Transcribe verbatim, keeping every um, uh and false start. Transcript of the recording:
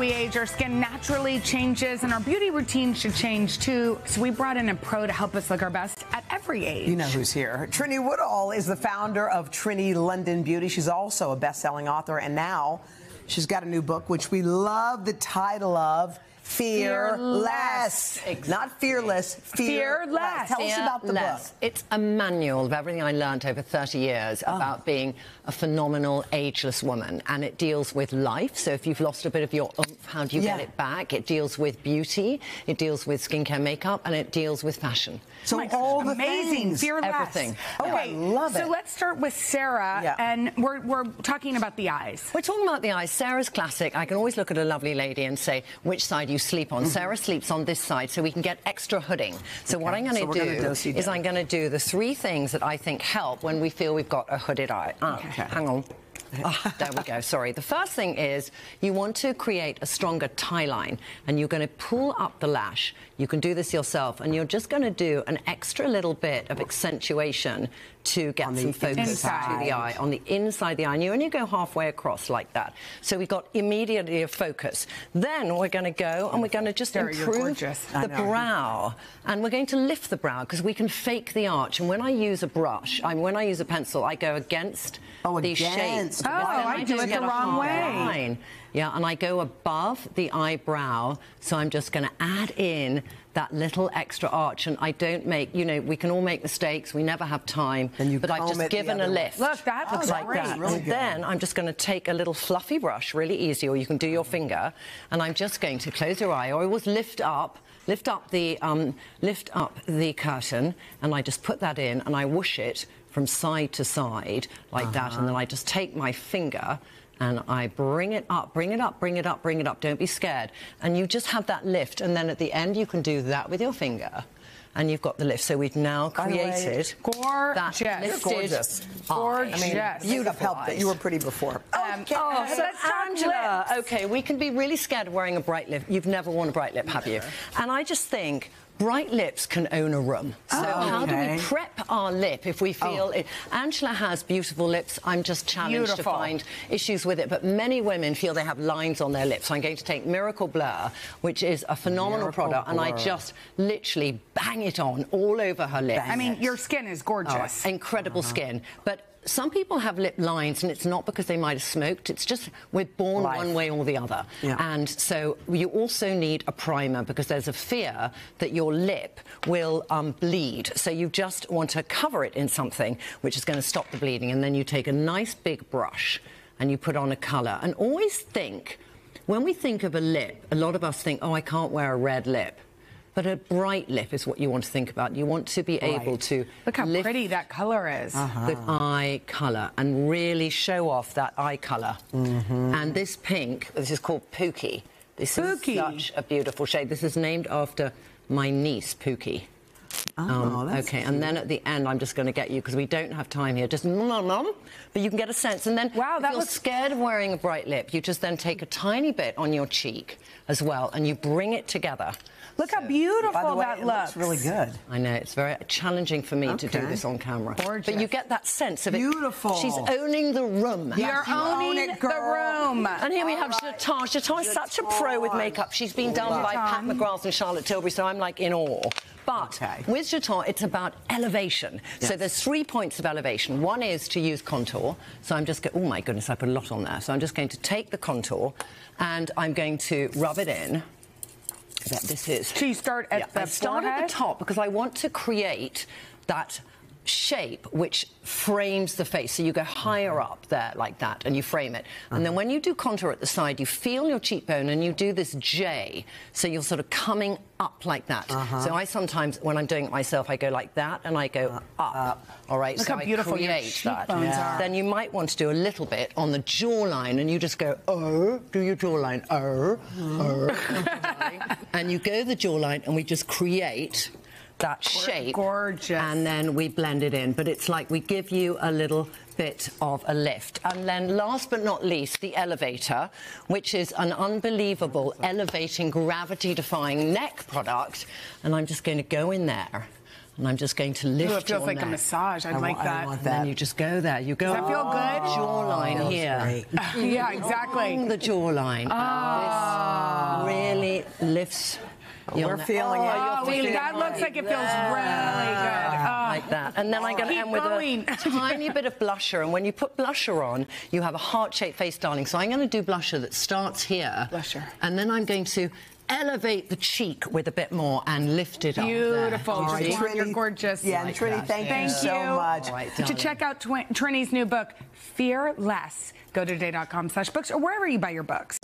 we age, our skin naturally changes, and our beauty routine should change too. So we brought in a pro to help us look our best at every age. You know who's here. Trinny Woodall is the founder of Trinny London Beauty. She's also a best-selling author, and now she's got a new book, which we love the title of. Fearless. Fearless. Exactly. Not fearless, fearless. Fearless. Tell fearless. us about the book. It's a manual of everything I learned over thirty years oh. about being a phenomenal, ageless woman. And it deals with life. So if you've lost a bit of your oomph, how do you yeah. get it back? It deals with beauty. It deals with skincare, makeup, and it deals with fashion. So My all gosh, the amazing, things. Fearless. Everything. Oh, yeah. I love it. So let's start with Sarah, yeah. and we're, we're talking about the eyes. We're talking about the eyes. Sarah's classic. I can always look at a lovely lady and say, which side you sleep on. Mm-hmm. Sarah sleeps on this side, so we can get extra hooding. So okay. what I'm going to so do gonna is I'm going to do the three things that I think help when we feel we've got a hooded eye. Oh, okay. Hang on. Oh, there we go. Sorry. The first thing is you want to create a stronger tie line, and you're going to pull up the lash. You can do this yourself, and you're just going to do an extra little bit of accentuation to get some focus inside. to the eye, on the inside of the eye. And you only go halfway across like that. So we've got immediately a focus. Then we're going to go, and we're going to just Sarah, improve the brow. And we're going to lift the brow, because we can fake the arch. And when I use a brush, I mean, when I use a pencil, I go against oh, the shape. Oh, I, I do it the wrong way. Line. Yeah, and I go above the eyebrow, so I'm just going to add in that little extra arch, and I don't make, you know, we can all make mistakes, we never have time, and you but I've just given a lift. Look, that oh, looks like great. that. Really and good. Then I'm just going to take a little fluffy brush, really easy, or you can do your finger, and I'm just going to close your eye, or always lift up, lift up the, um, lift up the curtain, and I just put that in, and I whoosh it from side to side, like uh-huh. that, and then I just take my finger and I bring it up, bring it up, bring it up, bring it up. Don't be scared. And you just have that lift, and then at the end you can do that with your finger. And you've got the lift. So we've now created gorgeous. that lifted gorgeous. Eye. Gorgeous. I mean, you'd have helped it. You were pretty before. Um, okay. Oh, so let's Angela. Okay, we can be really scared of wearing a bright lip. You've never worn a bright lip, have you? And I just think bright lips can own a room. So oh, okay. how do we prep our lip if we feel... Oh. It? Angela has beautiful lips. I'm just challenged beautiful. to find issues with it. But many women feel they have lines on their lips. So I'm going to take Miracle Blur, which is a phenomenal Miracle product, Blur. and I just literally bang it on all over her lip. I mean, your skin is gorgeous. Oh, incredible uh-huh. skin. But some people have lip lines, and it's not because they might have smoked. It's just we're born Life. one way or the other. Yeah. And so you also need a primer, because there's a fear that your lip will um, bleed. So you just want to cover it in something which is going to stop the bleeding. And then you take a nice big brush and you put on a colour. And always think, when we think of a lip, a lot of us think, oh, I can't wear a red lip. But a bright lip is what you want to think about. You want to be bright. able to look how lift pretty that colour is. Uh-huh. The eye colour, and really show off that eye colour. Mm-hmm. And this pink, this is called Pookie. This Pookie. is such a beautiful shade. This is named after my niece, Pookie. Oh, um, that's okay, cute. And then at the end, I'm just going to get you, because we don't have time here. Just nom nom, but you can get a sense. And then, wow, if that you're was... scared of wearing a bright lip, you just then take a tiny bit on your cheek as well, and you bring it together. Look so, how beautiful by the way, that it looks. looks. Really good. I know it's very challenging for me okay. to do this on camera. Gorgeous. But you get that sense of it. Beautiful. She's owning the room. Yes, you're owning you own it, girl. the room. And here All we have right. Charlotte. Charlotte is such a pro with makeup. She's been done Love. by Pat McGrath and Charlotte Tilbury, so I'm like in awe. But okay. with Charlotte, it's about elevation. Yes. So there's three points of elevation. One is to use contour. So I'm just going, oh my goodness, I put a lot on there. So I'm just going to take the contour and I'm going to rub it in. That this is. So you start at yeah, the I start forehead? at the top, because I want to create that shape which frames the face. So you go higher up there like that, and you frame it. Uh-huh. And then when you do contour at the side, you feel your cheekbone, and you do this J. So you're sort of coming up like that. Uh-huh. So I sometimes, when I'm doing it myself, I go like that, and I go uh, up. up. All right. Look so how beautiful I create your cheekbones that. Yeah. Are. Then you might want to do a little bit on the jawline, and you just go oh, do your jawline oh, oh, and you go the jawline, and we just create that shape. Gorgeous. And then we blend it in, but it's like we give you a little bit of a lift. And then last but not least, the elevator, which is an unbelievable elevating, gravity defying neck product. And I'm just going to go in there, and I'm just going to lift. Ooh, it feels your like neck. A massage. I'd I like want, that. I want that. And then you just go there. You go. Does that feel good? Jawline oh, here. Yeah, exactly. Along the jawline. Oh. This really lifts. You're We're feeling it. Oh, feeling feeling that looks like it feels there. Really good. Oh. Like that. And then oh, I'm going to end with going. a tiny bit of blusher. And when you put blusher on, you have a heart-shaped face, darling. So I'm going to do blusher that starts here. Blusher. And then I'm going to elevate the cheek with a bit more and lift it up. Beautiful. All right. Trinny, you're gorgeous. Yeah, like Trinny, thank yeah. you so much. Right, to check out Trinny's new book, Fearless, go to today dot com slash books or wherever you buy your books.